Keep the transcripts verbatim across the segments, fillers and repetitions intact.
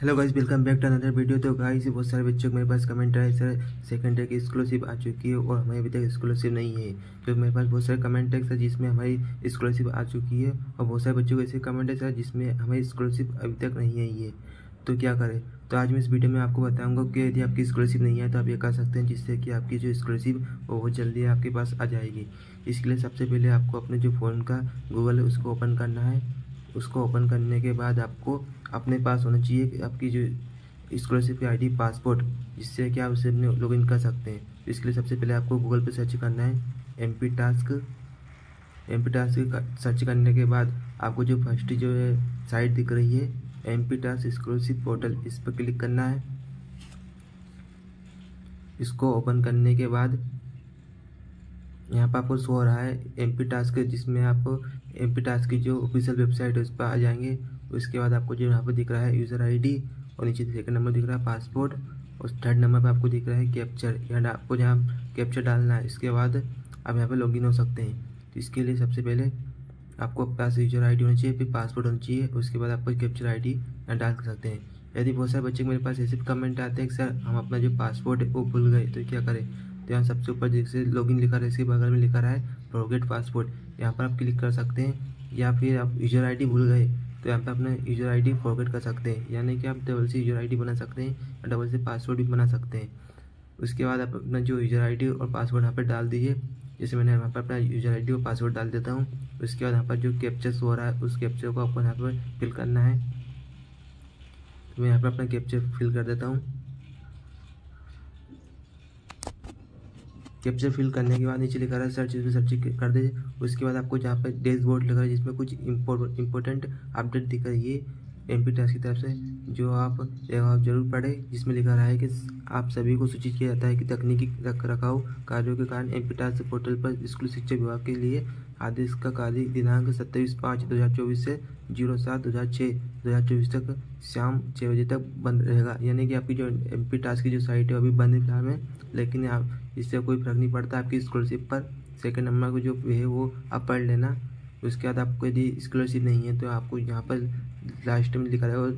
Hello guys, welcome back to another video. तो guys बहुत सारे बच्चों को मेरे पास कमेंट आए सर सेकंड टैग स्कॉलरशिप आ चुकी है और हमारी अभी तक स्कॉलरशिप नहीं है। तो मेरे पास बहुत सारे कमेंट है सर जिसमें हमारी स्कॉलरशिप आ चुकी है और बहुत सारे बच्चों को ऐसे कमेंट है सर जिसमें हमारी स्कॉलरशिप अभी तक नहीं आई है, तो क्या करें। तो आज मैं इस वीडियो में आपको बताऊंगा कि यदि आपकी स्कॉलरशिप नहीं आए तो आप ये कर सकते हैं, जिससे कि आपकी जो स्कॉलरशिप वो बहुत जल्दी आपके पास आ जाएगी। इसके लिए सबसे पहले आपको अपने जो फ़ोन का गूगल है उसको ओपन करना है। उसको ओपन करने के बाद आपको अपने पास होना चाहिए आपकी जो स्कॉलरशिप की आईडी पासपोर्ट, जिससे कि आप उसे अपने लॉगिन कर सकते हैं। इसके लिए सबसे पहले आपको गूगल पर सर्च करना है MP task. MP task search करने के बाद आपको जो फर्स्ट जो है साइट दिख रही है एमपी टास्क स्कॉलरशिप पोर्टल, इस पर क्लिक करना है। इसको ओपन करने के बाद यहाँ पर आपको शो हो रहा है एमपी टास्क, जिसमें आपको एमपी टास्क की जो ऑफिशियल वेबसाइट है उस पर आ जाएंगे। उसके बाद आपको जो यहाँ पर दिख रहा है यूज़र आईडी और नीचे सेकंड नंबर दिख रहा है पासपोर्ट और थर्ड नंबर पर आपको दिख रहा है कैप्चर। यहाँ आपको जहाँ कैप्चर डालना है, इसके बाद आप यहाँ पर लॉगिन हो सकते हैं। तो इसके लिए सबसे पहले आपको पास यूजर आईडी होनी चाहिए, फिर पासपोर्ट होना चाहिए, उसके बाद आपको कैप्चर आईडी यहाँ डाल सकते हैं। यदि बहुत सारे बच्चे मेरे पास ऐसे कमेंट आते हैं कि सर हम अपना जो पासपोर्ट है वो भूल गए, तो क्या करें। तो यहाँ सबसे ऊपर जैसे लॉगिन लिखा रहा है इसके बगल में लिखा रहा है फॉरगेट पासपोर्ड, यहाँ पर आप क्लिक कर सकते हैं। या फिर आप यूजर आईडी भूल गए तो यहाँ पर अपना यूजर आईडी फॉरगेट कर सकते हैं, यानी कि आप डबल से यूजर आईडी बना सकते हैं और डबल से पासवर्ड भी बना सकते हैं। उसके बाद आप अपना जो यूजर आईडी और पासवर्ड यहाँ पर डाल दीजिए। जैसे मैंने यहाँ पर अपना यूजर आईडी और पासवर्ड डाल देता हूँ। उसके बाद यहाँ पर जो कैप्चर हो रहा है उस कैप्चर को आपको यहाँ पर फिल करना है। तो मैं यहाँ पर अपना कैप्चर फिल कर देता हूँ। कैप्चर फिल करने के बाद नीचे लिखा रहा है सर्च, इसमें सर्च कर दीजिए। उसके बाद आपको जहाँ पर डैशबोर्ड लगा है जिसमें कुछ इंपॉर्टेंट अपडेट दिख रही है एमपी टास्क की तरफ से, जो आप आप जरूर पढ़ें। जिसमें लिखा रहा है कि आप सभी को सूचित किया जाता है कि तकनीकी रख रखाव कार्यों के कारण एमपी टास्क पोर्टल पर स्कूल शिक्षा विभाग के लिए आदेश का कार्य दिनांक सत्ताईस पाँच दो हज़ार चौबीस से जीरो सात दो हज़ार छः दो हज़ार चौबीस तक शाम छः बजे तक बंद रहेगा। यानी कि आपकी जो एमपी टास्क की जो साइट है अभी बंद फिलहाल में, लेकिन आप इससे कोई फर्क नहीं पड़ता आपकी स्कॉलरशिप पर। सेकेंड नंबर को जो है वो आप पढ़ लेना। उसके बाद आपको यदि स्कॉलरशिप नहीं है तो आपको यहाँ पर लास्ट में लिखा रहेगा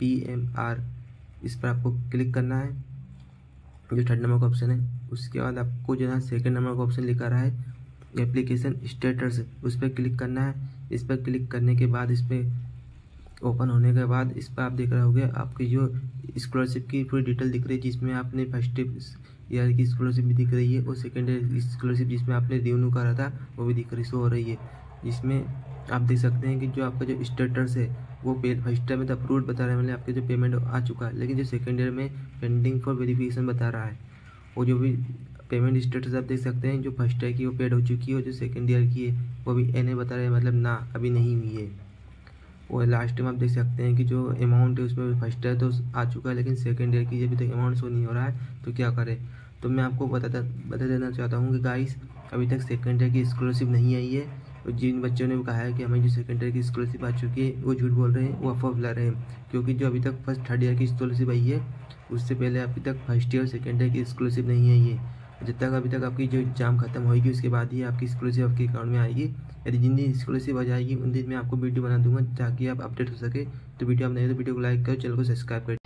पी एम आर, इस पर आपको क्लिक करना है जो थर्ड नंबर का ऑप्शन है। उसके बाद आपको जो है सेकंड नंबर का ऑप्शन लिखा रहा है एप्लीकेशन स्टेटस, उस पर क्लिक करना है। इस पर क्लिक करने के बाद इस पर ओपन होने के बाद इस पर आप देख रहे होगे आपकी जो स्कॉलरशिप की पूरी डिटेल दिख रही है, जिसमें आपने फर्स्ट ईयर की स्कॉलरशिप भी दिख रही है और सेकेंड ईयर की स्कॉलरशिप जिसमें आपने रिन्यू करा था वो भी दिख रही शो हो रही है। इसमें आप देख सकते हैं कि जो आपका जो स्टेटस है वो पे फर्स्ट ईयर में तो अप्रूव्ड बता रहा है, मतलब आपके जो पेमेंट आ चुका है, लेकिन जो सेकेंड ईयर में पेंडिंग फॉर वेरिफिकेशन बता रहा है। और जो भी पेमेंट स्टेटस आप देख सकते हैं जो फर्स्ट ईयर की वो पेड हो चुकी है और जो सेकेंड ईयर की है वो भी एन ए बता रहा है, मतलब ना अभी नहीं हुई है। और लास्ट में आप देख सकते हैं कि जो अमाउंट है उसमें फर्स्ट ईयर तो आ चुका है, लेकिन सेकेंड ईयर की अभी तक अमाउंट शो नहीं हो रहा है, तो क्या करें। तो मैं आपको बता बता देना चाहता हूँ कि गाइस अभी तक सेकेंड ईयर की स्कॉलरशिप नहीं आई है। और जिन बच्चों ने कहा है कि हमें जो सेकेंड ईयर की स्कॉलरशिप आ चुकी है वो झूठ बोल रहे हैं, वो अफवाह फैला रहे हैं। क्योंकि जो अभी तक फर्स्ट थर्ड ईयर की स्कॉलरशिप आई है उससे पहले अभी तक फर्स्ट ईयर सेकेंड ईयर की स्कॉलरशिप नहीं आई है। जब तक अभी तक आपकी जो एग्जाम खत्म होगी उसके बाद ही आपकी स्कॉलरशिप आपके अकाउंट में आएगी। यदि जिन दिन स्कॉलरशिप आ जाएगी उन दिन मैं आपको वीडियो बना दूंगा ताकि आप अपडेट हो सके। तो वीडियो आप नहीं तो वीडियो को लाइक करो, चैनल को सब्सक्राइब करें।